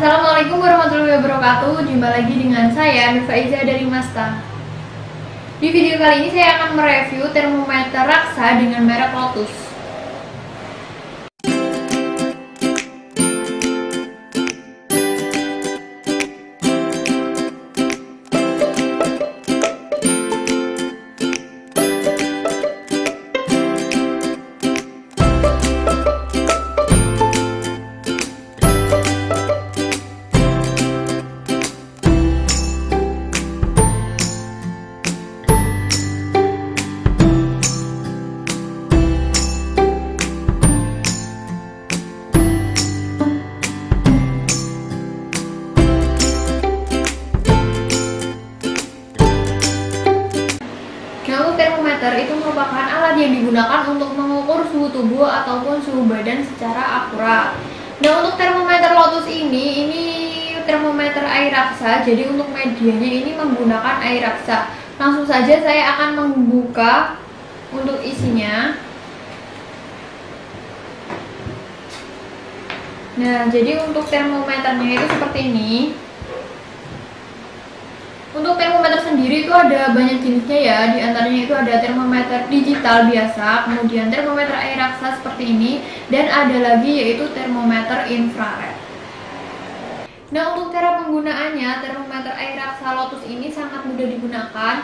Assalamualaikum warahmatullahi wabarakatuh. Jumpa lagi dengan saya Faiza dari Mastha. Di video kali ini saya akan mereview termometer raksa dengan merek Lotus. Itu merupakan alat yang digunakan untuk mengukur suhu tubuh ataupun suhu badan secara akurat. Nah, untuk termometer Lotus ini termometer air raksa. Jadi untuk medianya ini menggunakan air raksa. Langsung saja saya akan membuka untuk isinya. Nah, jadi untuk termometernya itu seperti ini. Untuk termometer sendiri itu ada banyak jenisnya ya, di antaranya itu ada termometer digital biasa, kemudian termometer air raksa seperti ini, dan ada lagi yaitu termometer infrared. Nah, untuk cara penggunaannya, termometer air raksa Lotus ini sangat mudah digunakan.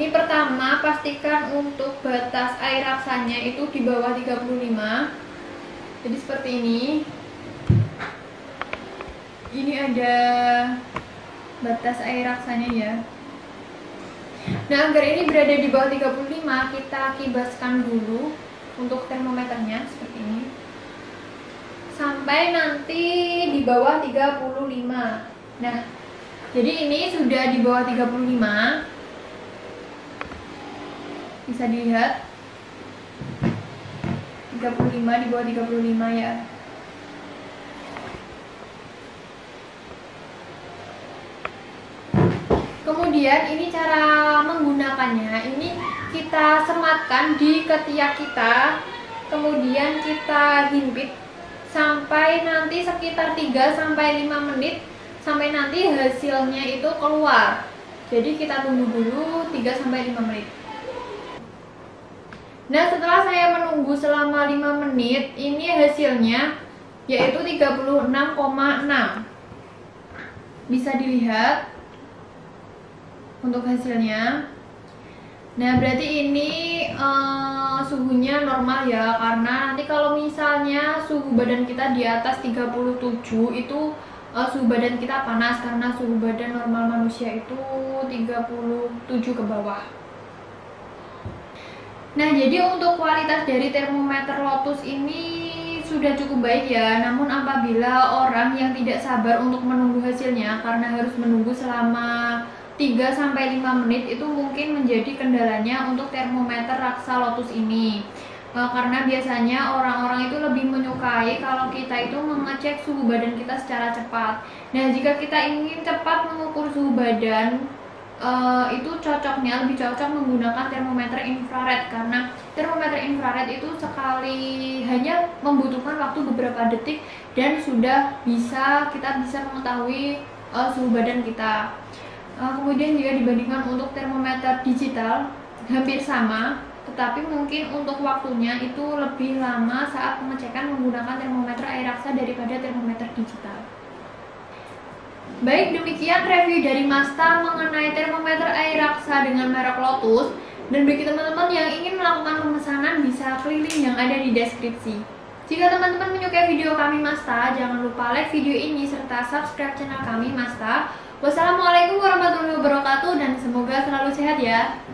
Ini pertama, pastikan untuk batas air raksanya itu di bawah 35. Jadi seperti ini. Ini ada batas air raksanya ya. Nah, agar ini berada di bawah 35, kita kibaskan dulu untuk termometernya seperti ini sampai nanti di bawah 35. Nah, jadi ini sudah di bawah 35, bisa dilihat 35, di bawah 35 ya. Kemudian ini cara menggunakannya, ini kita sematkan di ketiak kita, kemudian kita himpit sampai nanti sekitar 3-5 menit, sampai nanti hasilnya itu keluar. Jadi kita tunggu dulu 3-5 menit. Nah, setelah saya menunggu selama 5 menit, ini hasilnya yaitu 36,6. Bisa dilihat untuk hasilnya. Nah, berarti ini suhunya normal ya, karena nanti kalau misalnya suhu badan kita di atas 37 itu suhu badan kita panas, karena suhu badan normal manusia itu 37 ke bawah. Nah, jadi untuk kualitas dari termometer Lotus ini sudah cukup baik ya, namun apabila orang yang tidak sabar untuk menunggu hasilnya karena harus menunggu selama 3-5 menit itu mungkin menjadi kendalanya untuk termometer raksa Lotus ini, karena biasanya orang-orang itu lebih menyukai kalau kita itu mengecek suhu badan kita secara cepat. Nah, jika kita ingin cepat mengukur suhu badan, itu cocoknya lebih cocok menggunakan termometer infrared, karena termometer infrared itu sekali hanya membutuhkan waktu beberapa detik dan sudah kita bisa mengetahui suhu badan kita. Kemudian jika dibandingkan untuk termometer digital hampir sama, tetapi mungkin untuk waktunya itu lebih lama saat pengecekan menggunakan termometer air raksa daripada termometer digital. Baik, demikian review dari Mastha mengenai termometer air raksa dengan merek Lotus. Dan bagi teman-teman yang ingin melakukan pemesanan bisa klik link yang ada di deskripsi. Jika teman-teman menyukai video kami Mastha, jangan lupa like video ini serta subscribe channel kami Mastha. Wassalamualaikum warahmatullahi wabarakatuh, dan semoga selalu sehat ya.